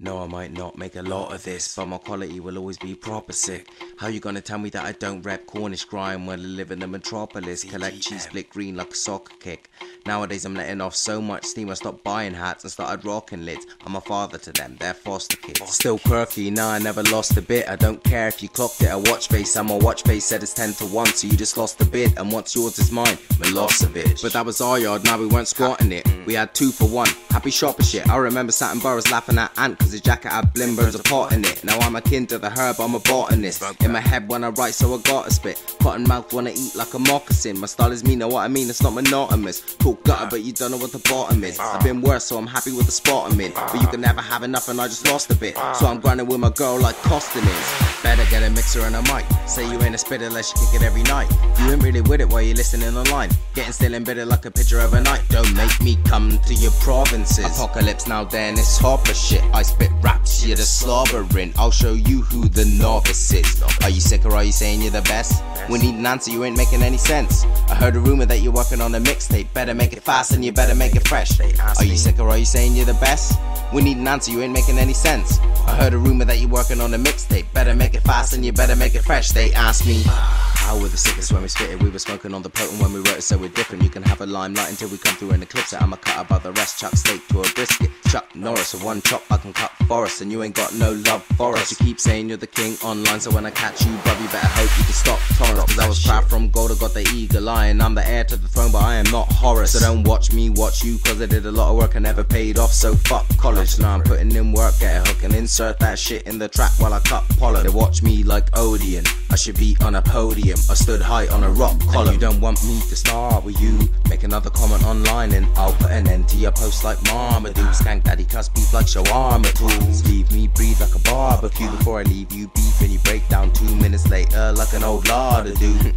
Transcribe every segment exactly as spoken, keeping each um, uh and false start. No, I might not make a lot of this, but my quality will always be proper sick. How you gonna tell me that I don't rap Cornish grime when I live in the metropolis? Collect cheese flick green like a soccer kick. Nowadays I'm letting off so much steam, I stopped buying hats and started rocking lids. I'm a father to them, they're foster kids. Still quirky, nah, I never lost a bit. I don't care if you clocked it, a watch face. I'm a watch face, said it's ten to one, so you just lost a bid. And what's yours is mine, Milosevic. But that was our yard, now we weren't squatting it. We had two for one, happy shopper shit. I remember Satin Burroughs laughing at Ant, cause his jacket had blimbers, a pot in it. Now I'm akin to the herb, I'm a botanist. In my head when I write, so I gotta spit. Cotton mouth wanna eat like a moccasin. My style is mean, know what I mean, it's not monotonous. Cool gutter, but you don't know what the bottom is. I've been worse, so I'm happy with the spot I'm in. But you can never have enough and I just lost a bit. So I'm grinding with my girl like Costin is. Better get a mixer and a mic. Say you ain't a spitter unless you kick it every night. You ain't really with it while you're listening online. Getting still and bitter like a picture of a night. Don't make me come to your provinces. Apocalypse now then, it's hopper shit. I spit raps, you're the slobbering. I'll show you who the novice is. Are you sick or are you saying you're the best? We need an answer, you ain't making any sense. I heard a rumor that you're working on a mixtape. Better make it fast and you better make it fresh. Are you sick or are you saying you're the best? We need an answer, you ain't making any sense. I heard a rumor that you're working on a mixtape. Better make it fast and you better make it fresh. They asked me, how were the sickest when we spit it? We were smoking on the potent when we wrote it, so we're different. You can have a limelight until we come through and eclipse it. I'm a cutter by the rest, chuck steak to a brisket. Chuck Norris, with one chop I can cut forest, and you ain't got no love for us. You keep saying you're the king online, so when I catch you, bruv, you better hope you can stop Torrance. Cause I was proud from gold, I got the eagle eye, and I'm the heir to the throne, but I am not Horace. So don't watch me, watch you, cause I did a lot of work and never paid off, so fuck college. Now I'm putting in work, get a hook and insert that shit in the track while I cut pollen. They watch me like Odeon, I should be on a podium. I stood high on a rock column. And you don't want me to start with you. Make another comment online and I'll put an end to your post like Marmaduke. Skank Daddy cuss beef like shawarma tools. Leave me breathe like a barbecue. Before I leave you beef and you break down two minutes later like an old larder dude.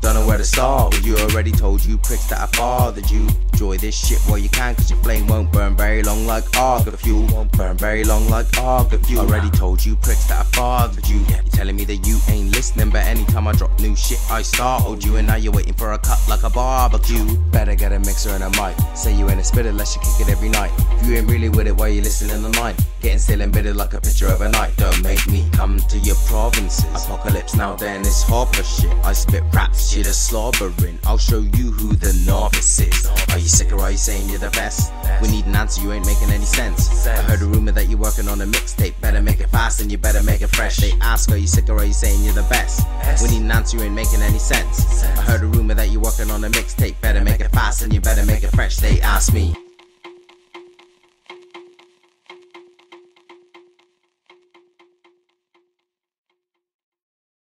Don't know where to start with you. Already told you pricks that I fathered you. Enjoy this shit while you can, cause your flame won't burn very long like Arga fuel. Won't burn very long like Arga fuel. Already told you pricks that I fathered you. You're telling me that you ain't listening, but anytime I drop new shit I startled you. And now you're waiting for a cut like a barbecue. Better get a mixer and a mic. Say you ain't a spitter unless you kick it every night. If you ain't really with it while you're listening online. Getting still and bitter like a picture of a night. Don't make me come to your provinces. Apocalypse now then, it's hopper shit. I spit raps, you're the slobbering. I'll show you who the novice is. Are you sick or are you saying you're the best? We need an answer, you ain't making any sense. I heard a rumor that you're working on a mixtape. Better make it fast and you better make it fresh. They ask, are you sick or are you saying you're the best? We need an answer, you ain't making any sense. I heard a rumor that you're working on a mixtape. Better make it fast and you better make it fresh. They ask me.